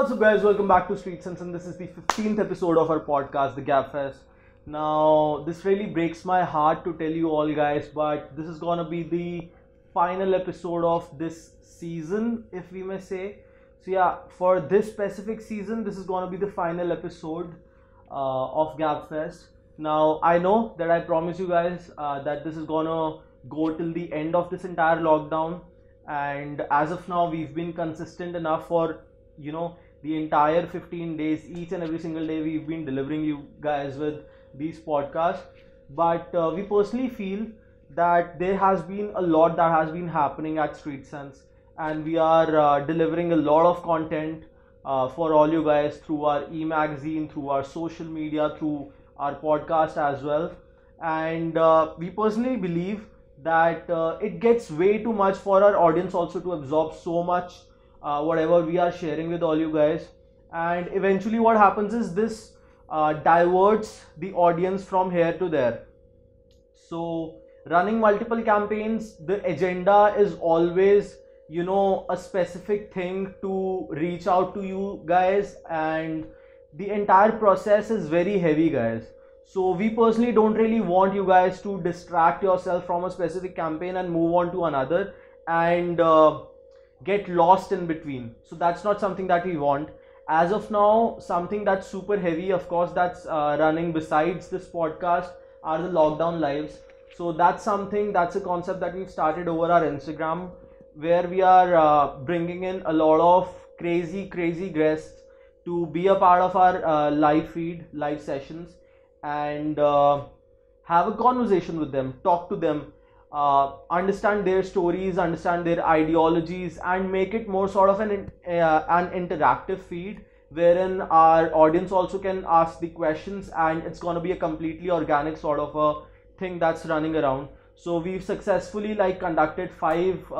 What's up guys, welcome back to Street Sense, and this is the 15th episode of our podcast, The Gap Fest. Now, this really breaks my heart to tell you all guys, but this is gonna be the final episode of this season, if we may say. So yeah, for this specific season, this is gonna be the final episode of Gap Fest. Now, I know that I promise you guys that this is gonna go till the end of this entire lockdown. And as of now, we've been consistent enough for the entire 15 days, each and every single day we've been delivering you guys with these podcasts. But we personally feel that there has been a lot that has been happening at Street Sense, and we are delivering a lot of content for all you guys through our e-magazine, through our social media, through our podcast as well. And we personally believe that it gets way too much for our audience also to absorb so much whatever we are sharing with all you guys. And eventually what happens is this diverts the audience from here to there. So running multiple campaigns, the agenda is always a specific thing to reach out to you guys, and the entire process is very heavy guys. So we personally don't really want you guys to distract yourself from a specific campaign and move on to another and get lost in between. So that's not something that we want. As of now, something that's super heavy, of course, that's running besides this podcast are the lockdown lives. So that's something, that's a concept that we've started over our Instagram, where we are bringing in a lot of crazy guests to be a part of our live feed, live sessions, and have a conversation with them, talk to them, understand their stories, understand their ideologies, and make it more sort of an interactive feed wherein our audience also can ask the questions, and it's going to be a completely organic sort of a thing that's running around. So we've successfully conducted 5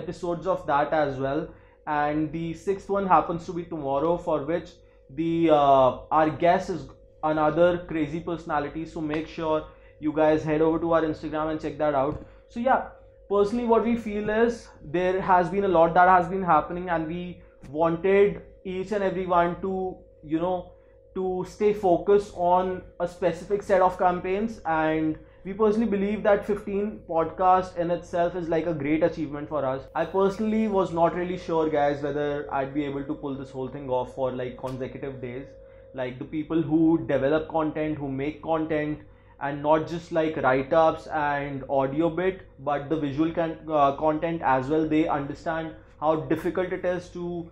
episodes of that as well, and the 6th one happens to be tomorrow, for which the our guest is another crazy personality. So make sure you guys head over to our Instagram and check that out. So yeah, personally what we feel is there has been a lot that has been happening, and we wanted each and everyone to, to stay focused on a specific set of campaigns. And we personally believe that 15 podcasts in itself is a great achievement for us. I personally was not really sure guys whether I'd be able to pull this whole thing off for consecutive days. The people who develop content, who make content, and not just write-ups and audio bit, but the visual content as well. They understand how difficult it is to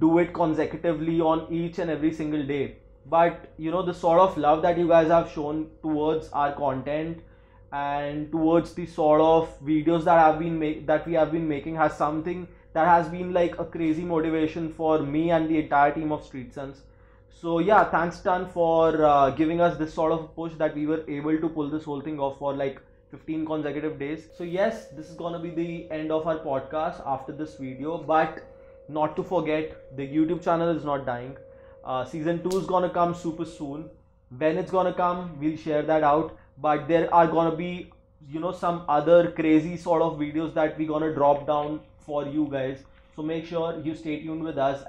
do it consecutively on each and every single day. But the sort of love that you guys have shown towards our content and towards the sort of videos that we have been making has something that has been a crazy motivation for me and the entire team of Street Sense. So yeah, thanks ton for giving us this sort of push that we were able to pull this whole thing off for 15 consecutive days. So yes, this is gonna be the end of our podcast after this video, but not to forget, the YouTube channel is not dying. Season 2 is gonna come super soon. When it's gonna come, we'll share that out, but there are gonna be some other crazy sort of videos that we're gonna drop down for you guys. So make sure you stay tuned with us.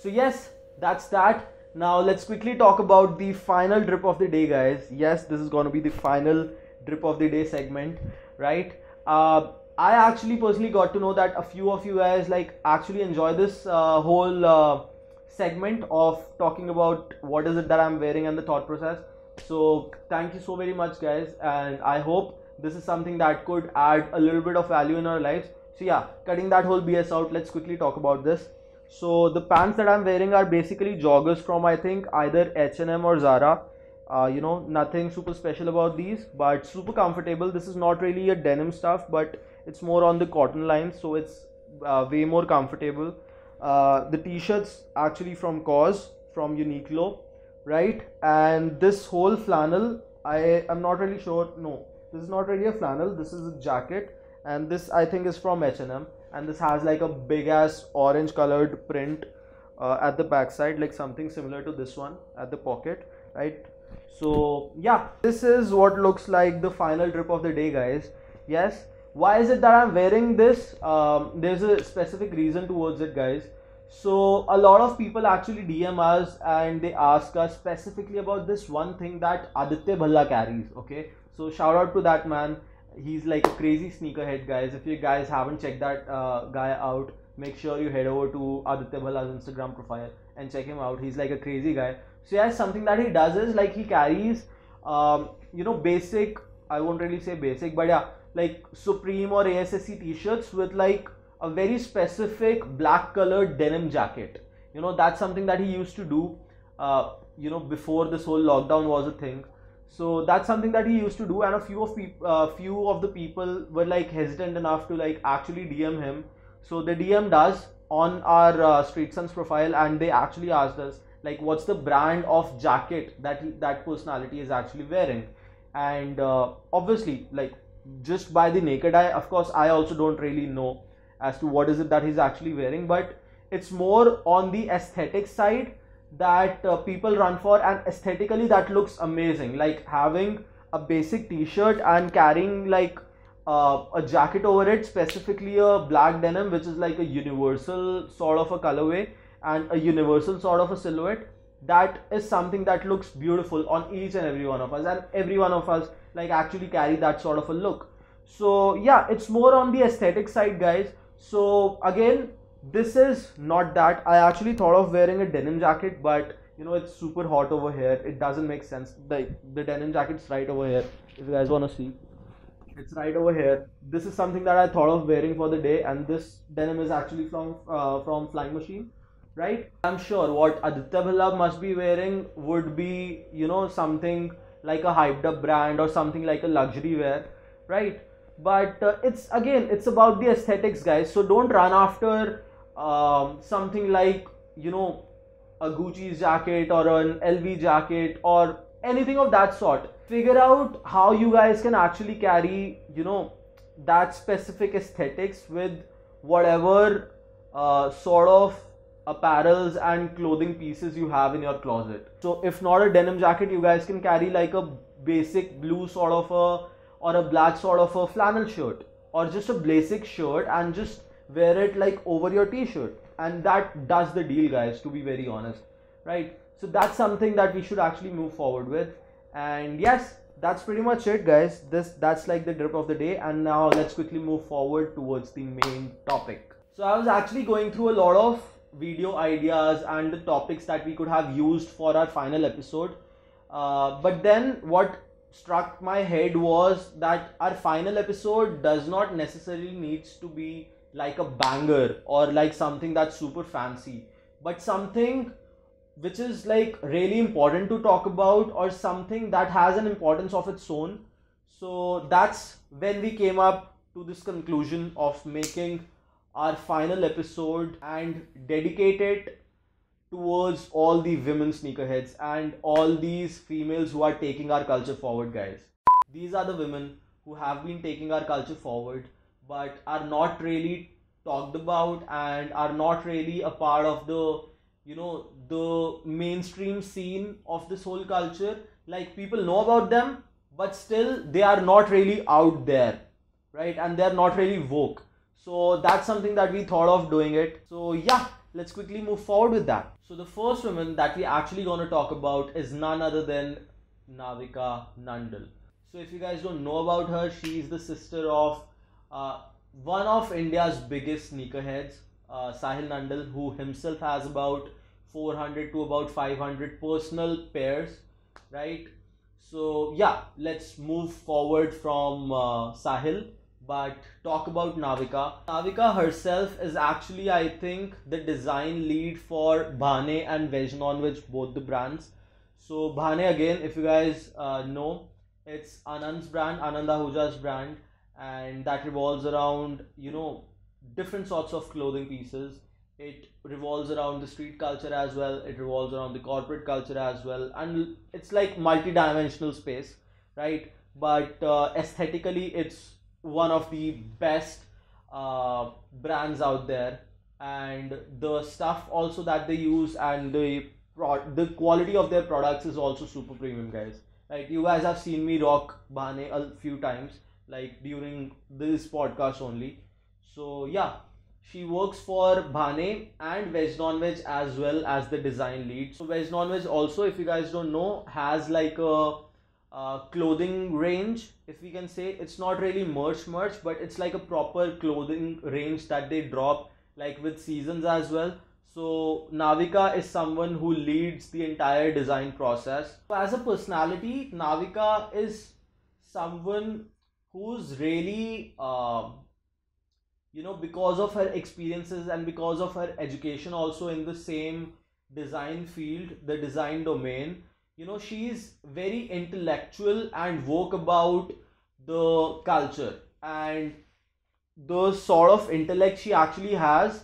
So yes, that's that. Now let's quickly talk about the final drip of the day guys. Yes, this is going to be the final drip of the day segment, right? I actually personally got to know that a few of you guys actually enjoy this whole segment of talking about what is it that I'm wearing and the thought process. So thank you so very much guys, and I hope this is something that could add a little bit of value in our lives. So yeah, cutting that whole BS out, let's quickly talk about this. So the pants that I'm wearing are basically joggers from, I think, either H&M or Zara. Nothing super special about these, but super comfortable. This is not really a denim stuff, but it's more on the cotton line, so it's way more comfortable. The t-shirts actually from COS, from Uniqlo, right? And this whole flannel, I'm not really sure. No, this is not really a flannel. This is a jacket, and this I think is from H&M. And this has a big ass orange colored print at the backside, something similar to this one at the pocket, right? So yeah, this is what looks like the final drip of the day guys. Yes, why is it that I'm wearing this? There's a specific reason towards it guys. So a lot of people actually DM us and they ask us specifically about this one thing that Aditya Bhalla carries, okay? So shout out to that man. He's like a crazy sneakerhead, guys. If you guys haven't checked that guy out, make sure you head over to Aditya Bhalla's Instagram profile and check him out. He's like a crazy guy. So yeah, something that he does is like he carries, you know, basic, I won't really say basic, but yeah, like Supreme or ASSC t-shirts with like a very specific black colored denim jacket. You know, that's something that he used to do, you know, before this whole lockdown was a thing. So that's something that he used to do, and a few of the people were like hesitant enough to like actually DM him. So they DM'd us on our Street Sense profile, and they actually asked us like, what's the brand of jacket that that personality is actually wearing? And obviously, like just by the naked eye, of course, I also don't really know as to what is it that he's actually wearing, but it's more on the aesthetic side that people run for, and aesthetically that looks amazing, like having a basic t-shirt and carrying like a jacket over it, specifically a black denim, which is like a universal sort of a colorway and a universal sort of a silhouette. That is something that looks beautiful on each and every one of us, and every one of us like actually carry that sort of a look. So yeah, it's more on the aesthetic side, guys. So again, this is not that. I actually thought of wearing a denim jacket, but you know, it's super hot over here. It doesn't make sense. The denim jacket's right over here. If you guys want to see, it's right over here. This is something that I thought of wearing for the day, and this denim is actually from Flying Machine, right? I'm sure what Aditya Bhalla must be wearing would be, you know, something like a hyped up brand or something like a luxury wear, right? But it's again, it's about the aesthetics, guys. So don't run after something like, you know, a Gucci's jacket or an LV jacket or anything of that sort. Figure out how you guys can actually carry, you know, that specific aesthetics with whatever sort of apparels and clothing pieces you have in your closet. So if not a denim jacket, you guys can carry like a basic blue sort of a, or a black sort of a flannel shirt, or just a basic shirt, and just wear it like over your t-shirt, and that does the deal, guys, to be very honest, right? So that's something that we should actually move forward with. And yes, that's pretty much it, guys. That's like the drip of the day, and now let's quickly move forward towards the main topic. So I was actually going through a lot of video ideas and the topics that we could have used for our final episode, but then what struck my head was that our final episode does not necessarily needs to be like a banger or like something that's super fancy, but something which is like really important to talk about, or something that has an importance of its own. So that's when we came up to this conclusion of making our final episode and dedicate it towards all the women sneakerheads and all these females who are taking our culture forward, guys. These are the women who have been taking our culture forward, but are not really talked about and are not really a part of the, you know, the mainstream scene of this whole culture. Like, people know about them, but still they are not really out there, right? And they're not really woke. So that's something that we thought of doing it. So yeah, let's quickly move forward with that. So the first woman that we actually going to talk about is none other than Naavika Nandal. So if you guys don't know about her, she is the sister of one of India's biggest sneakerheads, Sahil Nandal, who himself has about 400 to about 500 personal pairs, right? So yeah, let's move forward from Sahil, but talk about Naavika. Naavika herself is actually, I think, the design lead for Bhaane and Veg Non-Veg, both the brands. So Bhaane, again, if you guys know, it's Anand's brand, Ananda Huja's brand, and that revolves around, you know, different sorts of clothing pieces. It revolves around the street culture as well. It revolves around the corporate culture as well. And it's like multi-dimensional space, right? But aesthetically, it's one of the best brands out there, and the stuff also that they use and the quality of their products is also super premium, guys. Like, you guys have seen me rock Bhaane a few times, like during this podcast only. So yeah, She works for Bhaane and Veg Non-Veg as well as the design lead. So Veg Non-Veg also, if you guys don't know, has like a clothing range, if we can say. It's not really merch, but it's like a proper clothing range that they drop like with seasons as well. So Naavika is someone who leads the entire design process. As a personality, Naavika is someone who's really, you know, because of her experiences and because of her education also in the same design field, the design domain, you know, she's very intellectual and woke about the culture, and the sort of intellect she actually has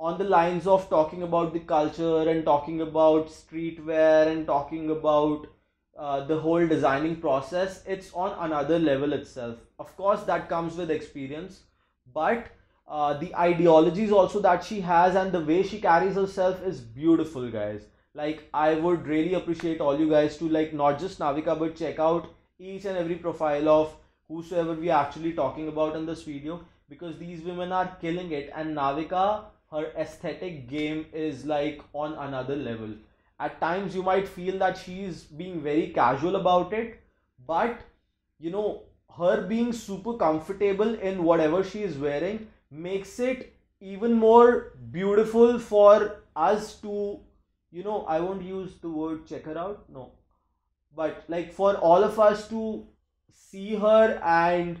on the lines of talking about the culture and talking about streetwear and talking about the whole designing process. It's on another level itself. Of course, that comes with experience, but the ideologies also that she has and the way she carries herself is beautiful, guys. Like, I would really appreciate all you guys to, like, not just Naavika, but check out each and every profile of whosoever we are actually talking about in this video, because these women are killing it, and Naavika, her aesthetic game is like on another level. At times you might feel that she is being very casual about it, but you know, her being super comfortable in whatever she is wearing makes it even more beautiful for us to, you know, I won't use the word check her out, no, but like for all of us to see her and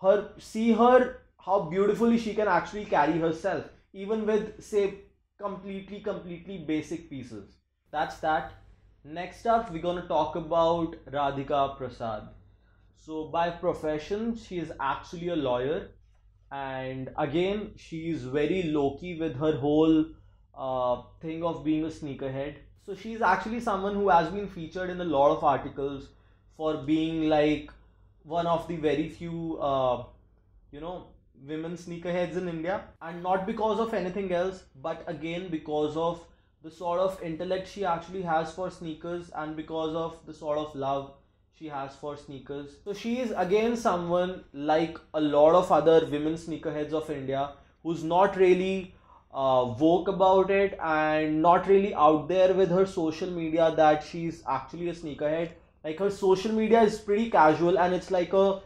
how beautifully she can actually carry herself, even with, say, completely basic pieces. That's that. Next up, we're gonna talk about Radhika Prasad. So by profession, she is actually a lawyer, and again, she is very low-key with her whole thing of being a sneakerhead. So she is actually someone who has been featured in a lot of articles for being like one of the very few, you know, women sneakerheads in India, and not because of anything else, but again because of the sort of intellect she actually has for sneakers and because of the sort of love she has for sneakers. So she is again someone, like a lot of other women sneakerheads of India, who's not really woke about it and not really out there with her social media that she's actually a sneakerhead. Like, her social media is pretty casual, and it's like a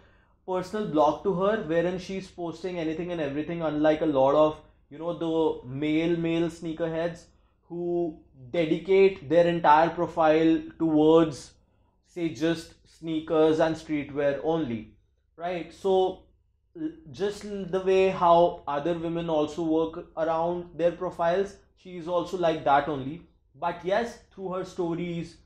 personal blog to her wherein she's posting anything and everything, unlike a lot of, you know, the male sneakerheads who dedicate their entire profile towards, say, just sneakers and streetwear only, right? So just the way how other women also work around their profiles, she's also like that only. But yes, through her stories,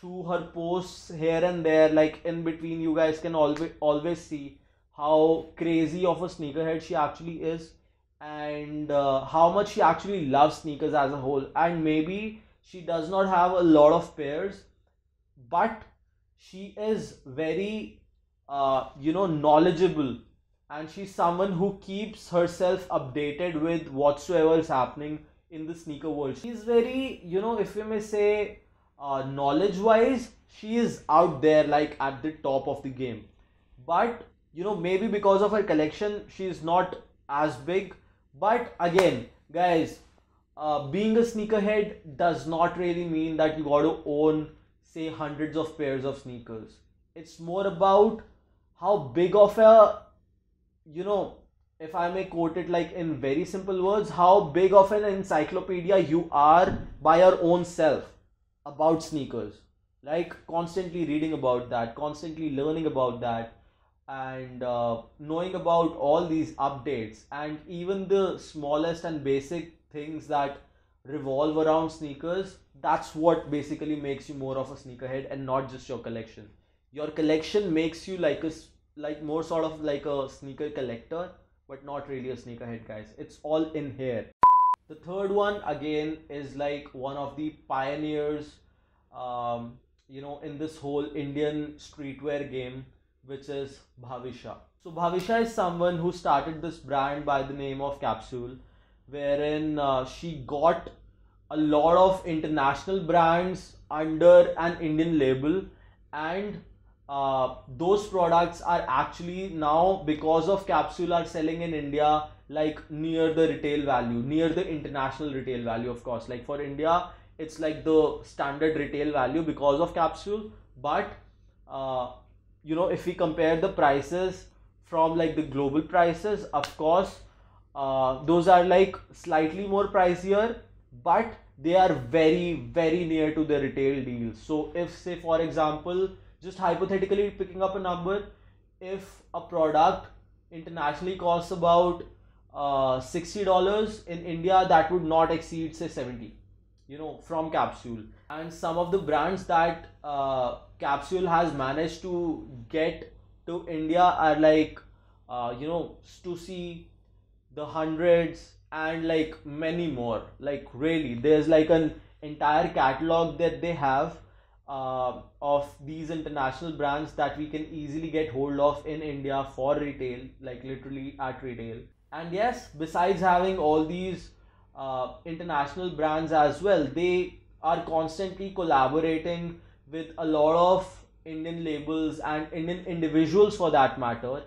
through her posts here and there, like in between, you guys can always see how crazy of a sneakerhead she actually is, and how much she actually loves sneakers as a whole. And maybe she does not have a lot of pairs, but she is very, you know, knowledgeable, and she's someone who keeps herself updated with whatsoever is happening in the sneaker world. She's very, you know, if you may say, knowledge wise, she is out there, like at the top of the game. But you know, maybe because of her collection, she is not as big. But again, guys, being a sneakerhead does not really mean that you got to own, say, hundreds of pairs of sneakers. It's more about how big of a, you know, if I may quote it like in very simple words, how big of an encyclopedia you are by your own self about sneakers. Like, constantly reading about that, constantly learning about that, and knowing about all these updates and even the smallest and basic things that revolve around sneakers. That's what basically makes you more of a sneakerhead, and not just your collection. Your collection makes you like more sort of like a sneaker collector, but not really a sneakerhead, guys. It's all in here. The third one again is like one of the pioneers, you know, in this whole Indian streetwear game, which is Bhavisha. So Bhavisha is someone who started this brand by the name of Capsule, wherein she got a lot of international brands under an Indian label, and those products are actually now, because of Capsule, are selling in India like near the retail value, near the international retail value. Of course, like for India it's like the standard retail value because of Capsule, but you know, if we compare the prices from like the global prices, of course those are like slightly more pricier, but they are very, very near to the retail deals. So if, say for example, just hypothetically picking up a number, if a product internationally costs about $60, in India that would not exceed say 70, you know, from Capsule. And some of the brands that Capsule has managed to get to India are like you know, Stussy, The Hundreds, and like many more. Like really, there's like an entire catalog that they have of these international brands that we can easily get hold of in India for retail, like literally at retail. And yes, besides having all these international brands as well, they are constantly collaborating with a lot of Indian labels and Indian individuals for that matter.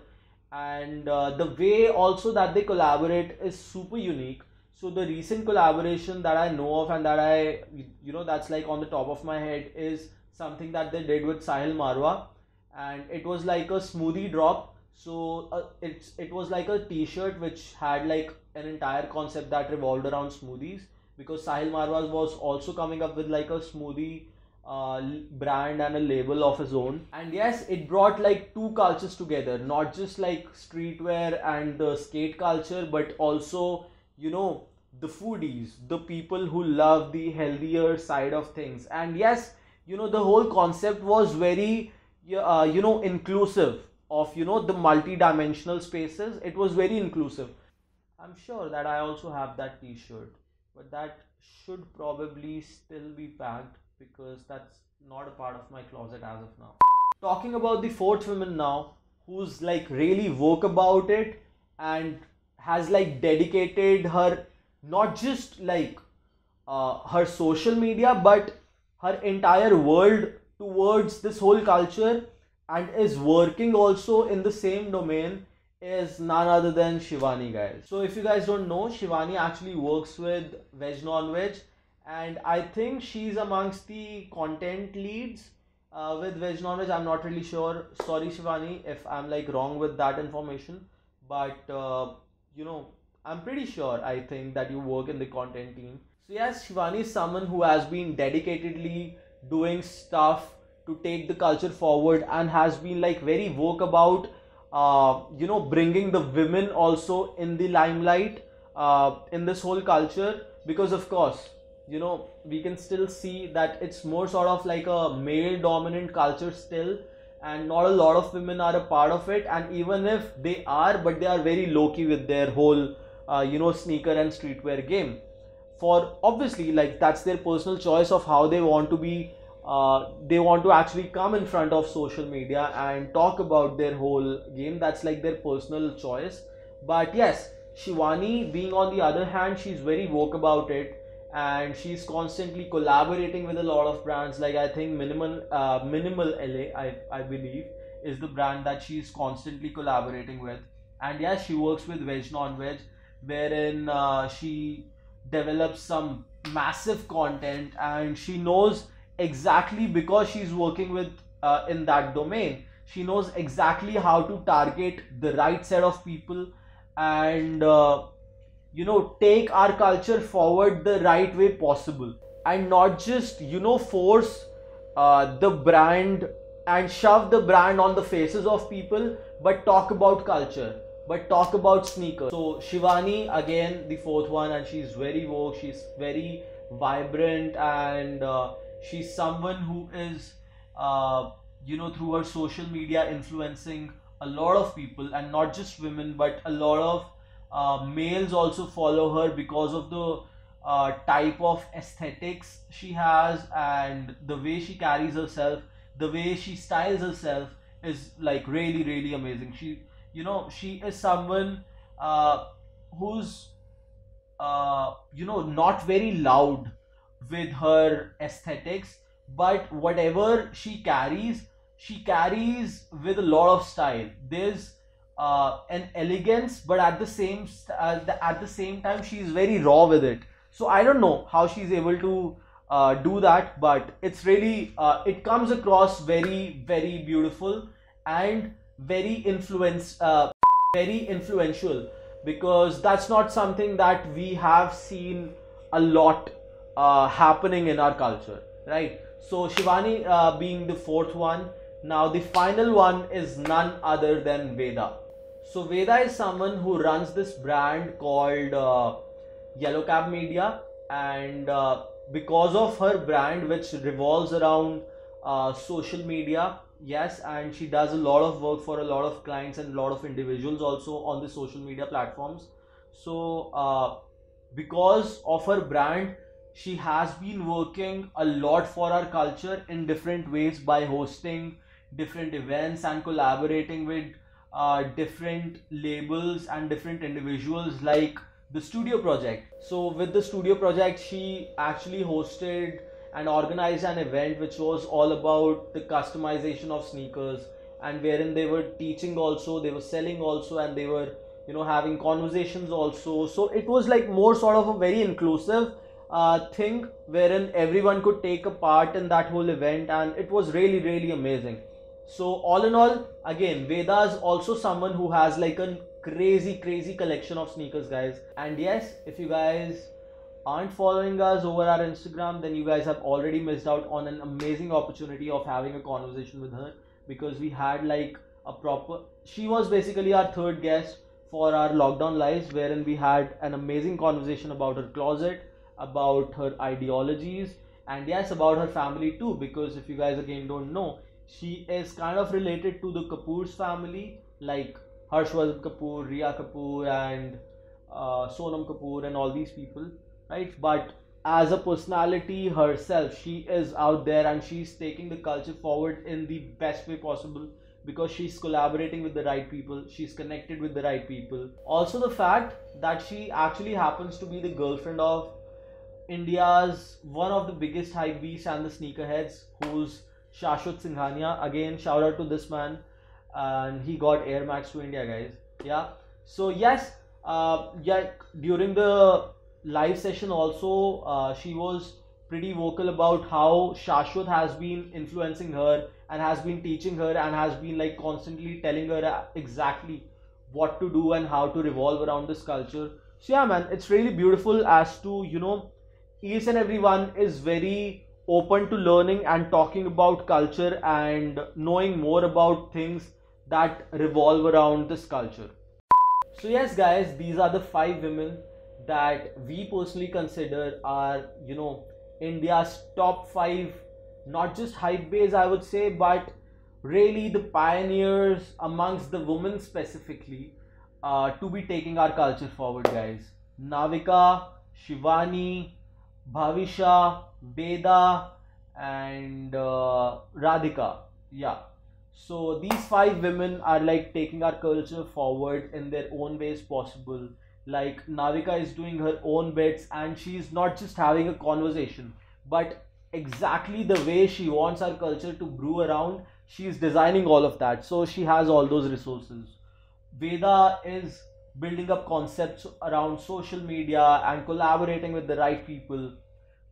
And the way also that they collaborate is super unique. So the recent collaboration that I know of and that I, you know, that's like on the top of my head, is something that they did with Sahil Marwah, and it was like a smoothie drop. So it was like a t-shirt which had like an entire concept that revolved around smoothies, because Sahil Marwah was also coming up with like a smoothie brand and a label of his own. And yes, it brought like two cultures together, not just like streetwear and the skate culture, but also, you know, the foodies, the people who love the healthier side of things. And yes, you know, the whole concept was very you know, inclusive of, you know, the multi-dimensional spaces. It was very inclusive. I'm sure that I also have that t-shirt, but that should probably still be packed because that's not a part of my closet as of now. Talking about the fourth woman now, who's like really woke about it and has like dedicated her, not just like her social media, but her entire world towards this whole culture, and is working also in the same domain, is none other than Shivani, guys. So if you guys don't know, Shivani actually works with Veg Non-Veg, and I think she's amongst the content leads with Veg Non-Veg. I'm not really sure. Sorry Shivani if I'm like wrong with that information, but you know, I'm pretty sure, I think that you work in the content team. So yes, Shivani is someone who has been dedicatedly doing stuff to take the culture forward, and has been like very vocal about you know, bringing the women also in the limelight in this whole culture, because of course, you know, we can still see that it's more sort of like a male dominant culture still, and not a lot of women are a part of it. And even if they are, but they are very low-key with their whole you know, sneaker and streetwear game, for obviously like that's their personal choice of how they want to be, they want to actually come in front of social media and talk about their whole game. That's like their personal choice. But yes, Shivani being on the other hand, she's very woke about it, and she's constantly collaborating with a lot of brands. Like I think Minimal LA, I believe, is the brand that she's constantly collaborating with. And yes, she works with Veg Non-Veg, wherein she develops some massive content, and she knows exactly, because she's working with in that domain, she knows exactly how to target the right set of people, and you know, take our culture forward the right way possible, and not just, you know, force the brand and shove the brand on the faces of people, but talk about culture, but talk about sneakers. So Shivani, again the fourth one, and she's very woke, she's very vibrant, and she's someone who is you know, through her social media, influencing a lot of people, and not just women, but a lot of males also follow her because of the type of aesthetics she has, and the way she carries herself, the way she styles herself is like really, really amazing. She, you know, she is someone who's you know, not very loud with her aesthetics, but whatever she carries, she carries with a lot of style. There's an elegance, but at the same time she is very raw with it. So I don't know how she's able to do that, but it's really it comes across very, very beautiful and very influential, because that's not something that we have seen a lot happening in our culture, right? So Shivani being the fourth one. Now the final one is none other than Veda. So Veda is someone who runs this brand called Yellow Cap Media, and because of her brand, which revolves around social media, yes, and she does a lot of work for a lot of clients and a lot of individuals also on the social media platforms. So because of her brand, she has been working a lot for our culture in different ways by hosting different events and collaborating with different labels and different individuals like the Studio Project. So with the Studio Project, she actually hosted and organized an event which was all about the customization of sneakers, and wherein they were teaching also, they were selling also, and they were, you know, having conversations also. So it was like more sort of a very inclusive thing wherein everyone could take a part in that whole event, and it was really, really amazing. So all in all, again, Veda is also someone who has like a crazy collection of sneakers, guys. And yes, if you guys aren't following us over our Instagram, then you guys have already missed out on an amazing opportunity of having a conversation with her, because we had like a proper, she was basically our third guest for our lockdown lives, wherein we had an amazing conversation about her closet, about her ideologies, and yes, about her family too, because if you guys again don't know, she is kind of related to the Kapoor's family, like Harshvardhan Kapoor, Riya Kapoor, and Sonam Kapoor, and all these people, right? But as a personality herself, she is out there and she's taking the culture forward in the best way possible, because she's collaborating with the right people, she's connected with the right people. Also the fact that she actually happens to be the girlfriend of India's one of the biggest hype beasts and the sneakerheads, who's Shashwat Singhania. Again, shout out to this man, and he got Air Max to India, guys. Yeah. So yes, during the live session also, she was pretty vocal about how Shashwat has been influencing her and has been teaching her and has been like constantly telling her exactly what to do and how to revolve around this culture. So yeah, man, it's really beautiful as to, you know, each and everyone is very open to learning and talking about culture and knowing more about things that revolve around this culture. So yes, guys, these are the 5 women that we personally consider are, you know, India's top 5, not just hype bays, I would say, but really the pioneers amongst the women specifically to be taking our culture forward, guys. Naavika, Shivani, Bhavisha, Veda, and Radhika. Yeah, so these 5 women are like taking our culture forward in their own ways possible. Like Naavika is doing her own bits, and she's not just having a conversation, but exactly the way she wants our culture to brew around, she's designing all of that. So she has all those resources. Veda is building up concepts around social media and collaborating with the right people.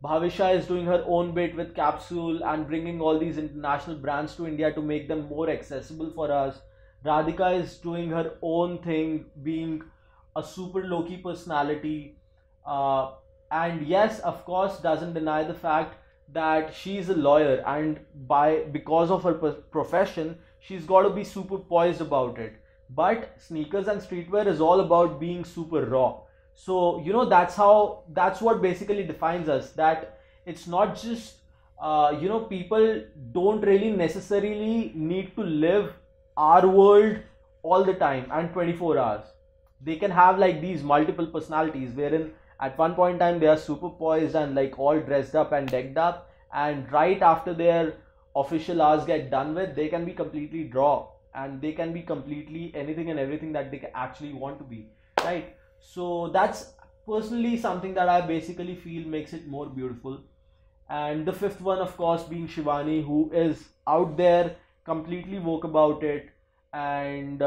Bhavisha is doing her own bit with Capsule and bringing all these international brands to India to make them more accessible for us. Radhika is doing her own thing, being a super low-key personality, and yes, of course, doesn't deny the fact that she's a lawyer, and because of her profession, she's got to be super poised about it. But sneakers and streetwear is all about being super raw. So, you know, that's what basically defines us, that it's not just, you know, people don't really necessarily need to live our world all the time and 24 hours. They can have like these multiple personalities wherein at one point in time they are super poised and like all dressed up and decked up, and right after their official hours get done with, they can be completely raw. And they can be completely anything and everything that they actually want to be, right? So that's personally something that I basically feel makes it more beautiful. And the 5th one, of course, being Shivani, who is out there completely woke about it, and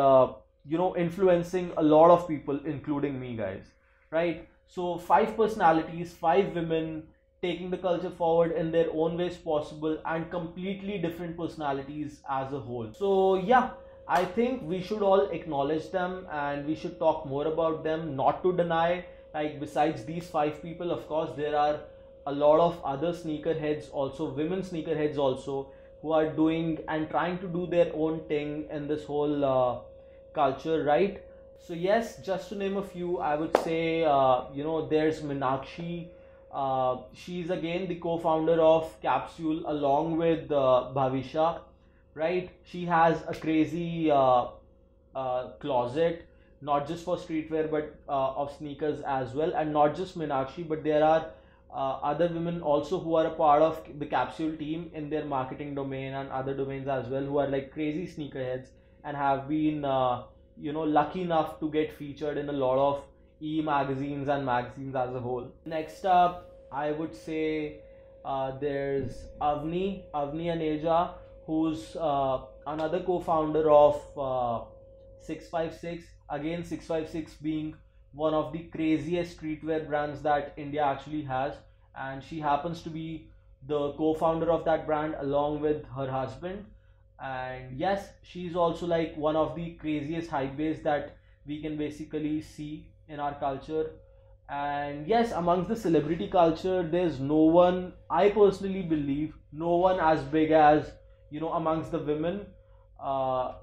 influencing a lot of people, including me, guys, right? So 5 personalities, 5 women taking the culture forward in their own ways possible, and completely different personalities as a whole. So yeah, I think we should all acknowledge them and we should talk more about them, not to deny, like, besides these 5 people, of course, there are a lot of other sneakerheads also, women sneakerheads also, who are doing and trying to do their own thing in this whole culture, right? So yes, just to name a few, I would say, there's Meenakshi. She's again the co-founder of Capsule along with Bhavisha, right? She has a crazy closet, not just for streetwear, but of sneakers as well. And not just Meenakshi, but there are other women also who are a part of the Capsule team in their marketing domain and other domains as well, who are like crazy sneakerheads and have been, lucky enough to get featured in a lot of e-magazines and magazines as a whole. Next up, I would say there's Avni Aneja, who's another co-founder of 656. Again, 656 being one of the craziest streetwear brands that India actually has, and she happens to be the co-founder of that brand along with her husband. And yes, she's also like one of the craziest hypebeasts that we can basically see in our culture. And yes, amongst the celebrity culture, there's no one, I personally believe, no one as big as, amongst the women, Riya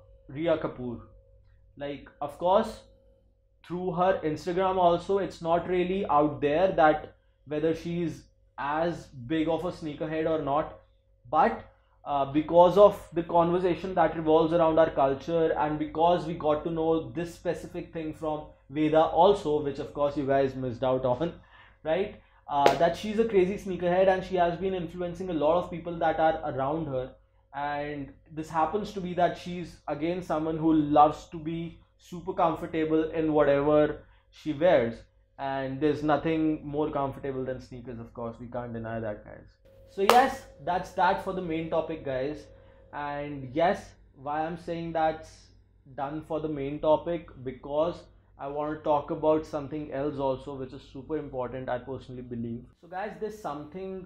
Kapoor. Like, of course, through her Instagram also, it's not really out there that whether she's as big of a sneakerhead or not, but because of the conversation that revolves around our culture, and because we got to know this specific thing from Veda also, which of course you guys missed out on, right? That she's a crazy sneakerhead and she has been influencing a lot of people that are around her. And this happens to be that she's again someone who loves to be super comfortable in whatever she wears, and there's nothing more comfortable than sneakers, of course, we can't deny that, guys. So yes, that's that for the main topic, guys. And yes, why I'm saying that's done for the main topic, because I want to talk about something else also, which is super important, I personally believe. So guys, there's something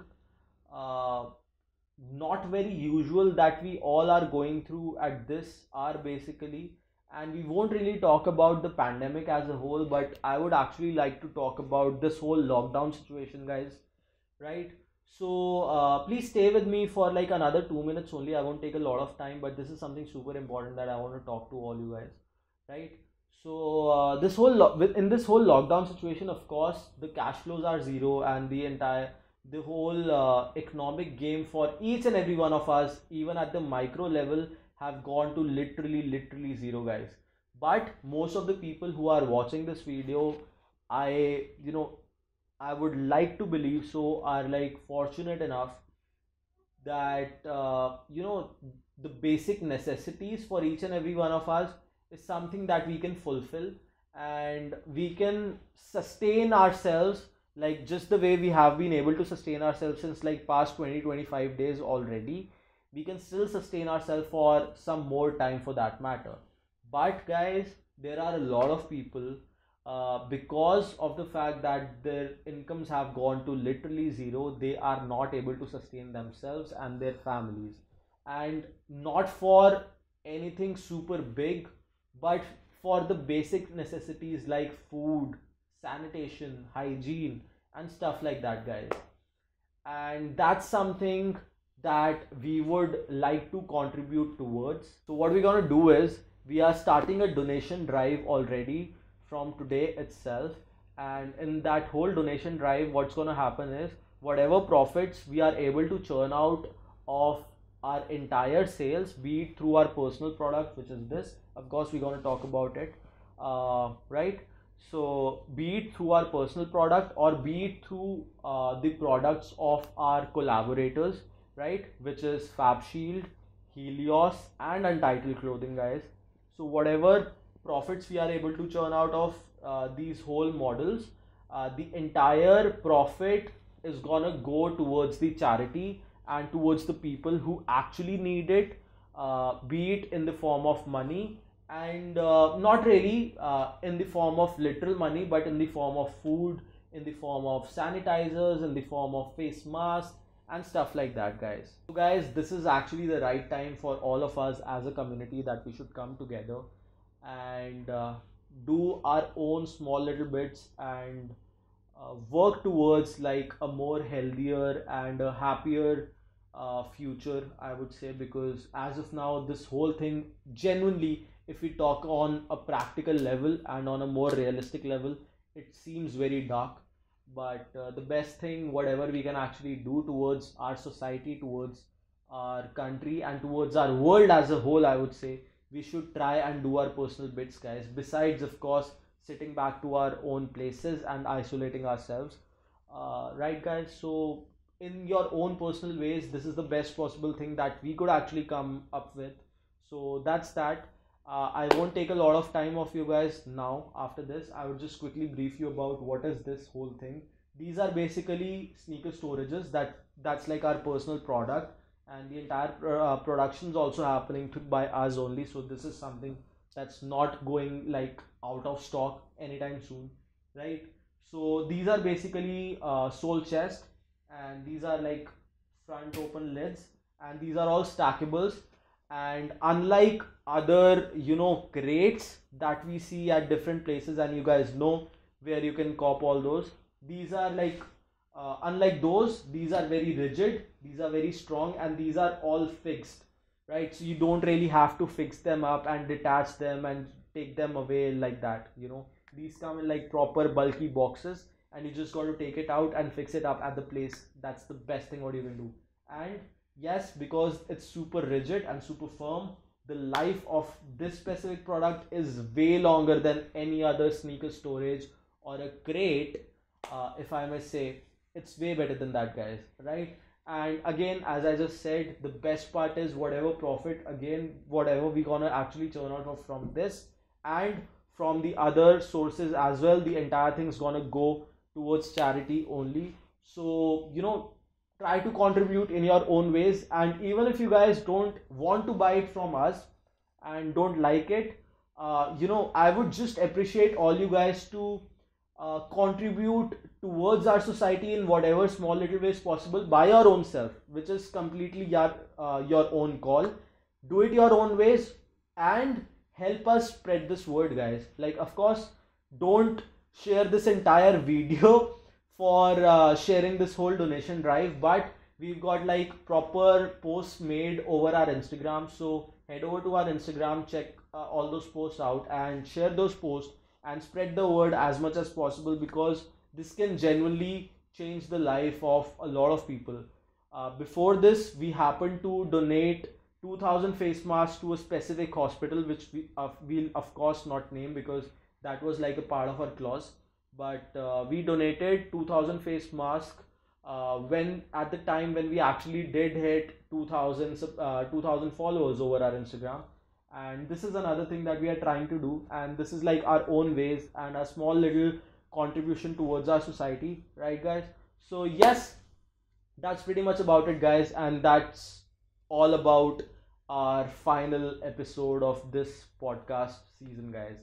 not very usual that we all are going through at this hour basically, and we won't really talk about the pandemic as a whole, but I would actually like to talk about this whole lockdown situation, guys, right? So please stay with me for like another 2 minutes only. I won't take a lot of time, but this is something super important that I want to talk to all you guys, right? So in this whole lockdown situation, of course, the cash flows are zero, and the whole economic game for each and every one of us, even at the micro level, have gone to literally zero, guys. But most of the people who are watching this video, I would like to believe so, are like fortunate enough that the basic necessities for each and every one of us is something that we can fulfill, and we can sustain ourselves, like just the way we have been able to sustain ourselves since like past 20-25 days already. We can still sustain ourselves for some more time for that matter. But guys, there are a lot of people, because of the fact that their incomes have gone to literally zero, they are not able to sustain themselves and their families, and not for anything super big, but for the basic necessities like food, sanitation, hygiene, and stuff like that, guys. And that's something that we would like to contribute towards. So what we're gonna do is, we are starting a donation drive already from today itself, and in that whole donation drive, what's gonna happen is, whatever profits we are able to churn out of our entire sales, be it through our personal product, which is this, of course we're gonna talk about it, right? So be it through our personal product, or be it through the products of our collaborators, right, which is FabShield, Helios, and Untitled Clothing, guys. So whatever profits we are able to churn out of these whole models, the entire profit is gonna go towards the charity and towards the people who actually need it, be it in the form of money and not really in the form of literal money, but in the form of food, in the form of sanitizers, in the form of face masks and stuff like that, guys. So guys, this is actually the right time for all of us as a community that we should come together and do our own small little bits and work towards like a more healthier and a happier future, I would say, because as of now this whole thing, genuinely, if we talk on a practical level and on a more realistic level, it seems very dark. But the best thing, whatever we can actually do towards our society, towards our country and towards our world as a whole, I would say, we should try and do our personal bits, guys. Besides, of course, sitting back to our own places and isolating ourselves. Right, guys? So in your own personal ways, this is the best possible thing that we could actually come up with. So that's that. I won't take a lot of time of you guys now. After this, I would just quickly brief you about what is this whole thing. These are basically sneaker storages that's like our personal product, and the entire production is also happening by us only. So this is something that's not going like out of stock anytime soon, right? So these are basically sole chest, and these are like front open lids, and these are all stackables. And unlike other, you know, crates that we see at different places, and you guys know where you can cop all those, these are like unlike those, these are very rigid, these are very strong, and these are all fixed, right? So you don't really have to fix them up and detach them and take them away like that, you know. These come in like proper bulky boxes, and you just got to take it out and fix it up at the place. That's the best thing what you can do. And yes, because it's super rigid and super firm, the life of this specific product is way longer than any other sneaker storage or a crate, if I may say. It's way better than that, guys, right? And again, as I just said, the best part is whatever profit, again, whatever we're gonna actually turn out of from this and from the other sources as well, the entire thing's gonna go towards charity only. So, you know, try to contribute in your own ways, and even if you guys don't want to buy it from us and don't like it, you know, I would just appreciate all you guys to contribute towards our society in whatever small little ways possible by your own self, which is completely your own call. Do it your own ways and help us spread this word, guys. Like, of course, don't share this entire video for sharing this whole donation drive, but we've got like proper posts made over our Instagram. So head over to our Instagram, check all those posts out and share those posts and spread the word as much as possible, because this can genuinely change the life of a lot of people. Before this, we happened to donate 2,000 face masks to a specific hospital, which we'll of course not name because that was like a part of our clause. But we donated 2,000 face masks when at the time when we actually did hit 2,000 followers over our Instagram. And this is another thing that we are trying to do, and this is like our own ways and a small little contribution towards our society, right, guys? So yes, that's pretty much about it, guys, and that's all about our final episode of this podcast season, guys.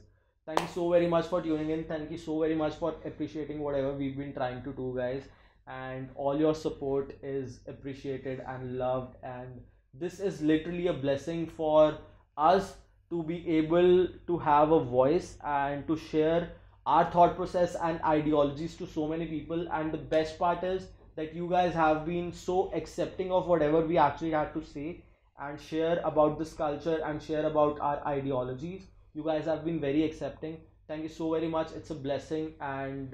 Thank you so very much for tuning in. Thank you so very much for appreciating whatever we've been trying to do, guys. And all your support is appreciated and loved. And this is literally a blessing for us to be able to have a voice and to share our thought process and ideologies to so many people. And the best part is that you guys have been so accepting of whatever we actually had to say and share about this culture and share about our ideologies. You guys have been very accepting. Thank you so very much. It's a blessing. And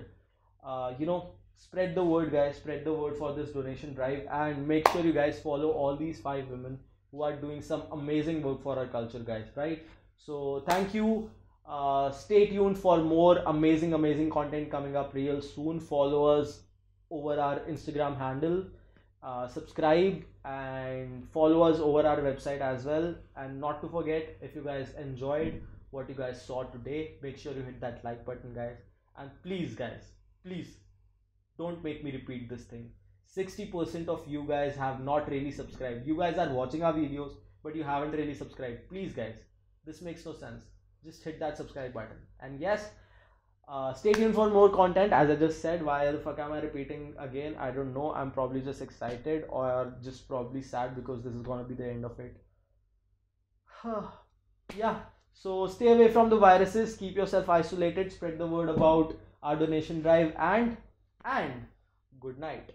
you know, spread the word, guys. Spread the word for this donation drive, and make sure you guys follow all these 5 women who are doing some amazing work for our culture, guys, right? So thank you. Stay tuned for more amazing content coming up real soon. Follow us over our Instagram handle, subscribe, and follow us over our website as well. And not to forget, if you guys enjoyed what you guys saw today, make sure you hit that like button, guys. And please, guys, please don't make me repeat this thing. 60% of you guys have not really subscribed. You guys are watching our videos, but you haven't really subscribed, please guys, this makes no sense. Just hit that subscribe button. And yes, stay tuned for more content. As I just said, why the fuck am I repeating again? I don't know. I'm probably just excited or just probably sad because this is gonna be the end of it. Yeah, so stay away from the viruses, keep yourself isolated, spread the word about our donation drive, and good night.